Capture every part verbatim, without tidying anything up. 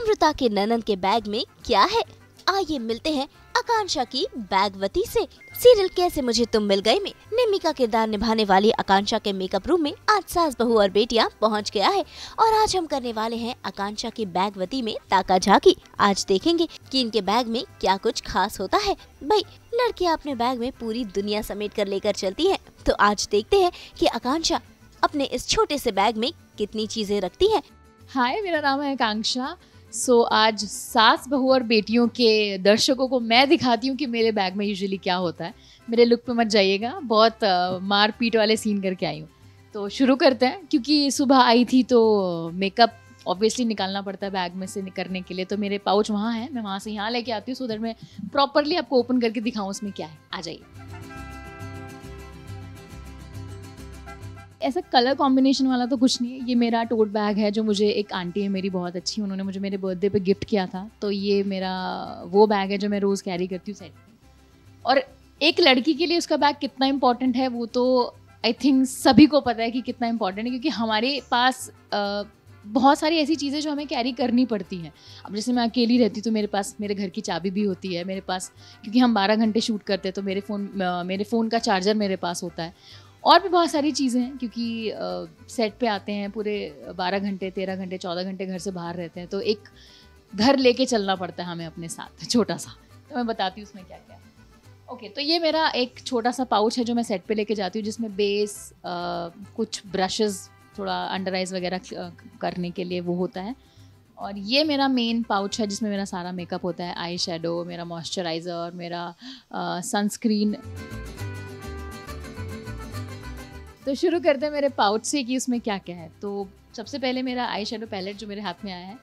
अमृता के ननन के बैग में क्या है। आइए मिलते हैं आकांक्षा की बैगवती से। सीरियल कैसे मुझे तुम मिल गए में निमिका किरदार निभाने वाली आकांक्षा के मेकअप रूम में आज सास बहू और बेटियां पहुंच गया है और आज हम करने वाले हैं आकांक्षा की बैगवती में ताका झाकी। आज देखेंगे कि इनके बैग में क्या कुछ खास होता है। भाई लड़कियां अपने बैग में पूरी दुनिया समेट कर लेकर चलती है, तो आज देखते हैं कि आकांक्षा अपने इस छोटे से बैग में कितनी चीजें रखती है। हाय, मेरा नाम है आकांक्षा। सो so, आज सास बहू और बेटियों के दर्शकों को मैं दिखाती हूँ कि मेरे बैग में यूजुअली क्या होता है। मेरे लुक पे मत जाइएगा, बहुत मार पीट वाले सीन करके आई हूँ। तो शुरू करते हैं, क्योंकि सुबह आई थी तो मेकअप ऑब्वियसली निकालना पड़ता है बैग में से करने के लिए। तो मेरे पाउच वहाँ है, मैं वहाँ से यहाँ लेके आती हूँ, सो उधर मैं प्रॉपरली आपको ओपन करके दिखाऊँ उसमें क्या है। आ जाइए। ऐसा कलर कॉम्बिनेशन वाला तो कुछ नहीं है। ये मेरा टोट बैग है जो मुझे एक आंटी है मेरी बहुत अच्छी, उन्होंने मुझे मेरे बर्थडे पे गिफ्ट किया था। तो ये मेरा वो बैग है जो मैं रोज़ कैरी करती हूँ साइड में। और एक लड़की के लिए उसका बैग कितना इम्पॉर्टेंट है वो तो आई थिंक सभी को पता है कि कितना इम्पॉर्टेंट है, क्योंकि हमारे पास आ, बहुत सारी ऐसी चीज़ें जो हमें कैरी करनी पड़ती हैं। अब जैसे मैं अकेली रहती हूँ तो मेरे पास मेरे घर की चाबी भी होती है मेरे पास, क्योंकि हम बारह घंटे शूट करते हैं। तो मेरे फ़ोन मेरे फ़ोन का चार्जर मेरे पास होता है और भी बहुत सारी चीज़ें हैं, क्योंकि सेट पे आते हैं पूरे बारह घंटे, तेरह घंटे, चौदह घंटे घर से बाहर रहते हैं। तो एक घर लेके चलना पड़ता है हमें अपने साथ, छोटा सा। तो मैं बताती हूँ उसमें क्या क्या है। ओके, तो ये मेरा एक छोटा सा पाउच है जो मैं सेट पे लेके जाती हूँ, जिसमें बेस, आ, कुछ ब्रशेस, थोड़ा अंडर आइज वगैरह करने के लिए वो होता है। और ये मेरा मेन पाउच है जिसमें मेरा सारा मेकअप होता है, आई शेडो, मेरा मॉइस्चराइज़र, मेरा सनस्क्रीन। तो शुरू करते हैं मेरे पाउच से कि उसमें क्या क्या है। तो सबसे पहले मेरा आई शेडो पैलेट जो मेरे हाथ में आया है।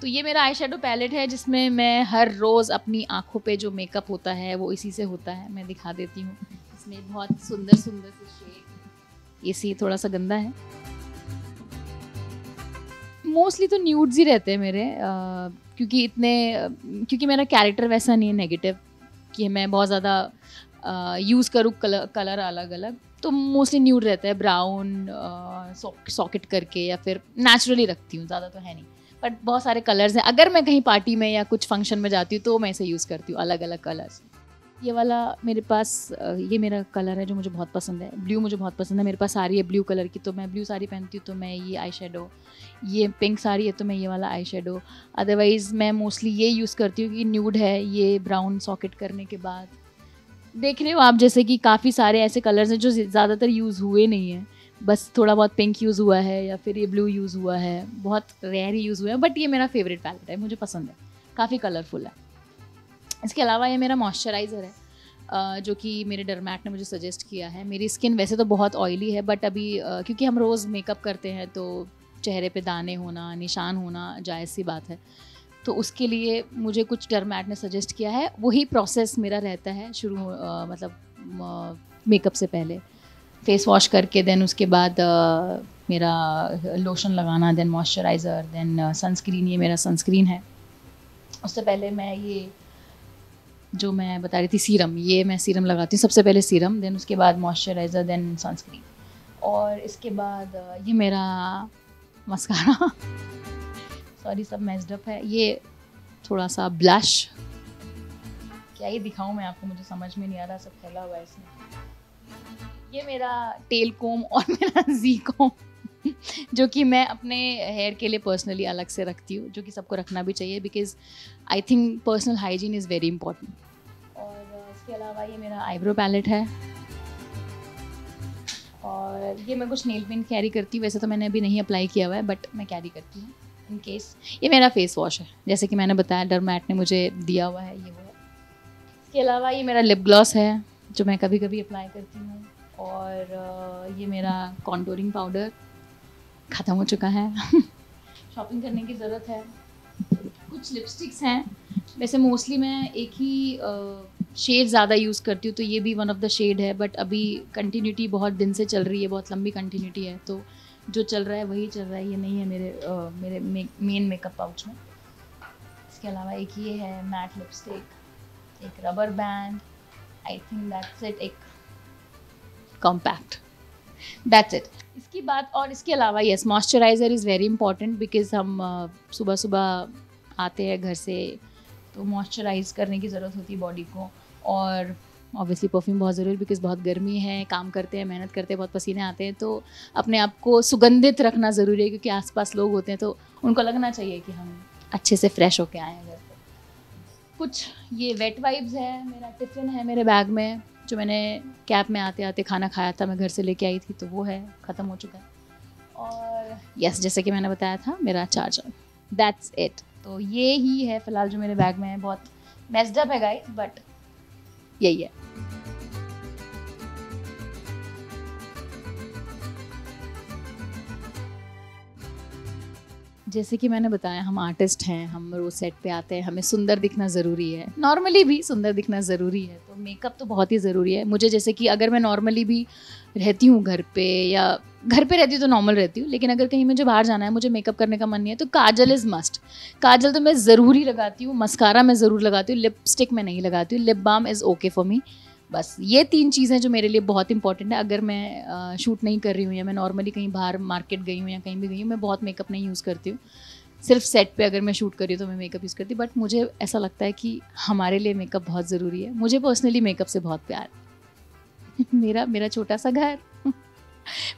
तो ये मेरा आई शेडो पैलेट है जिसमें मैं हर रोज़ अपनी आँखों पे जो मेकअप होता है वो इसी से होता है। मैं दिखा देती हूँ, इसमें बहुत सुंदर सुंदर से शेड। ये सी थोड़ा सा गंदा है। मोस्टली तो न्यूड्स ही रहते हैं मेरे, आ, क्योंकि इतने क्योंकि मेरा कैरेक्टर वैसा नहीं है नेगेटिव कि मैं बहुत ज़्यादा यूज़ करूँ कलर कलर अलग अलग। तो मोस्टली न्यूड रहता है, ब्राउन, सॉकेट करके, या फिर नेचुरली रखती हूँ, ज़्यादा तो है नहीं। बट बहुत सारे कलर्स हैं, अगर मैं कहीं पार्टी में या कुछ फंक्शन में जाती हूँ तो मैं इसे यूज़ करती हूँ, अलग अलग कलर्स। ये वाला मेरे पास, ये मेरा कलर है जो मुझे बहुत पसंद है, ब्लू मुझे बहुत पसंद है। मेरे पास साड़ी है ब्लू कलर की, तो मैं ब्लू साड़ी पहनती हूँ, तो मैं ये आई शेडो। ये पिंक साड़ी है तो मैं ये वाला आई शेडो। अदरवाइज़ मैं मोस्टली ये यूज़ करती हूँ कि न्यूड है, ये ब्राउन सॉकेट करने के बाद। देख रहे हो आप जैसे कि काफ़ी सारे ऐसे कलर्स हैं जो ज़्यादातर यूज़ हुए नहीं हैं, बस थोड़ा बहुत पिंक यूज़ हुआ है या फिर ये ब्लू यूज़ हुआ है, बहुत रेयर ही यूज़ हुए हैं। बट ये मेरा फेवरेट पैलेट है, मुझे पसंद है, काफ़ी कलरफुल है। इसके अलावा ये मेरा मॉइस्चराइज़र है जो कि मेरे डर्मैट ने मुझे सजेस्ट किया है। मेरी स्किन वैसे तो बहुत ऑयली है, बट अभी क्योंकि हम रोज़ मेकअप करते हैं तो चेहरे पे दाने होना, निशान होना जायज़ सी बात है। तो उसके लिए मुझे कुछ डर्मैट ने सजेस्ट किया है, वही प्रोसेस मेरा रहता है शुरू, आ, मतलब मेकअप से पहले फेस वॉश करके, देन उसके बाद आ, मेरा लोशन लगाना, देन मॉइस्चराइज़र, देन सनस्क्रीन। ये मेरा सनस्क्रीन है। उससे पहले मैं ये जो मैं बता रही थी सीरम, ये मैं सीरम लगाती हूँ सबसे पहले, सीरम, देन उसके बाद मॉइस्चराइज़र, देन सनस्क्रीन। और इसके बाद ये मेरा मस्कारा, सॉरी सब मैस्ड अप है। ये थोड़ा सा ब्लश, क्या ये दिखाऊँ मैं आपको, मुझे समझ में नहीं आ रहा, सब फैला हुआ है इसमें। ये मेरा टेल कोम और मेरा जी कोम जो कि मैं अपने हेयर के लिए पर्सनली अलग से रखती हूँ, जो कि सबको रखना भी चाहिए, because I think personal hygiene is very important. और इसके अलावा ये मेरा आईब्रो पैलेट है। और ये मैं कुछ नेल पेंट कैरी करती हूँ, वैसे तो मैंने अभी नहीं अप्लाई किया हुआ है बट मैं कैरी करती हूँ इन केस। ये मेरा फेस वॉश है, जैसे कि मैंने बताया डर्मैट ने मुझे दिया हुआ है, ये वो है। इसके अलावा ये मेरा लिप ग्लॉस है जो मैं कभी कभी अप्लाई करती हूँ। और ये मेरा कॉन्टोरिंग पाउडर ख़त्म हो चुका है शॉपिंग करने की ज़रूरत है। कुछ लिपस्टिक्स हैं, वैसे मोस्टली मैं एक ही शेड ज़्यादा यूज़ करती हूँ, तो ये भी वन ऑफ द शेड है। बट अभी कंटिन्यूटी बहुत दिन से चल रही है, बहुत लंबी कंटिन्यूटी है, तो जो चल रहा है वही चल रहा है। ये नहीं है मेरे आ, मेरे मे, मेन मेकअप पाउच में। इसके अलावा एक ये है मैट लिपस्टिक, एक rubber band, I think that's it, एक कॉम्पैक्ट, दैट्स इट इसकी बात। और इसके अलावा yes, moisturiser is very important, because हम सुबह सुबह आते हैं घर से, तो मॉइस्चराइज़ करने की ज़रूरत होती है बॉडी को, और ऑब्वियसली परफ्यूम बहुत ज़रूरी, बिकॉज बहुत गर्मी है, काम करते हैं, मेहनत करते हैं, बहुत पसीने आते हैं, तो अपने आप को सुगंधित रखना ज़रूरी है क्योंकि आसपास लोग होते हैं तो उनको लगना चाहिए कि हम अच्छे से फ्रेश होके आए हैं घर पर। कुछ ये वेट वाइब्स है, मेरा टिफ़िन है मेरे बैग में जो मैंने कैब में आते आते खाना खाया था, मैं घर से लेके आई थी, तो वो है, ख़त्म हो चुका है। और यस, जैसे कि मैंने बताया था, मेरा चार्जर, दैट्स इट। तो ये ही है फ़िलहाल जो मेरे बैग में है। बहुत मेस्ड अप है गाइस, बट यही है। जैसे कि मैंने बताया, हम आर्टिस्ट हैं, हम रोज़ सेट पे आते हैं, हमें सुंदर दिखना ज़रूरी है, नॉर्मली भी सुंदर दिखना ज़रूरी है, तो मेकअप तो बहुत ही ज़रूरी है। मुझे जैसे कि अगर मैं नॉर्मली भी रहती हूँ घर पे, या घर पे रहती हूँ तो नॉर्मल रहती हूँ, लेकिन अगर कहीं मुझे बाहर जाना है, मुझे मेकअप करने का मन नहीं है, तो काजल इज़ मस्ट। काजल तो मैं ज़रूरी लगाती हूँ, मस्कारा मैं ज़रूर लगाती हूँ, लिपस्टिक मैं नहीं लगाती हूँ, lip balm is okay for me. बस ये तीन चीज़ें जो मेरे लिए बहुत इंपॉर्टेंट है। अगर मैं शूट नहीं कर रही हूँ या मैं नॉर्मली कहीं बाहर मार्केट गई हूँ या कहीं भी गई हूँ, मैं बहुत मेकअप नहीं यूज़ करती हूँ। सिर्फ सेट पे अगर मैं शूट कर रही हूँ तो मैं मेकअप यूज़ करती हूँ, बट मुझे ऐसा लगता है कि हमारे लिए मेकअप बहुत ज़रूरी है। मुझे पर्सनली मेकअप से बहुत प्यार है। मेरा मेरा छोटा सा घर,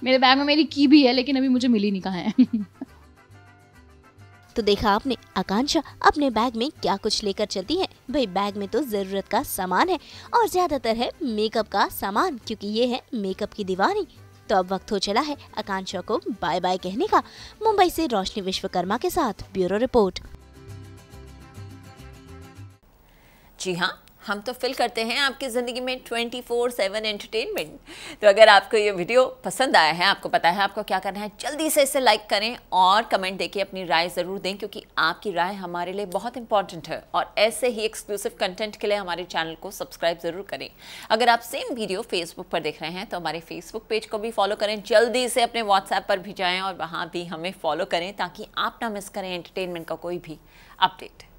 मेरे बैग में मेरी की भी है, लेकिन अभी मुझे मिली नहीं कहाँ है। तो देखा आपने, आकांक्षा अपने बैग में क्या कुछ लेकर चलती है। भाई बैग में तो ज़रूरत का सामान है और ज़्यादातर है मेकअप का सामान, क्योंकि ये है मेकअप की दीवानी। तो अब वक्त हो चला है आकांक्षा को बाय बाय कहने का। मुंबई से रोशनी विश्वकर्मा के साथ ब्यूरो रिपोर्ट। जी हाँ, हम तो फिल करते हैं आपकी ज़िंदगी में ट्वेंटी फोर सेवन एंटरटेनमेंट। तो अगर आपको ये वीडियो पसंद आया है, आपको पता है आपको क्या करना है, जल्दी से इसे लाइक करें और कमेंट देके अपनी राय ज़रूर दें, क्योंकि आपकी राय हमारे लिए बहुत इंपॉर्टेंट है। और ऐसे ही एक्सक्लूसिव कंटेंट के लिए हमारे चैनल को सब्सक्राइब ज़रूर करें। अगर आप सेम वीडियो फेसबुक पर देख रहे हैं तो हमारे फेसबुक पेज को भी फॉलो करें। जल्दी से अपने व्हाट्सएप पर भी जाएँ और वहाँ भी हमें फॉलो करें, ताकि आप ना मिस करें एंटरटेनमेंट का कोई भी अपडेट।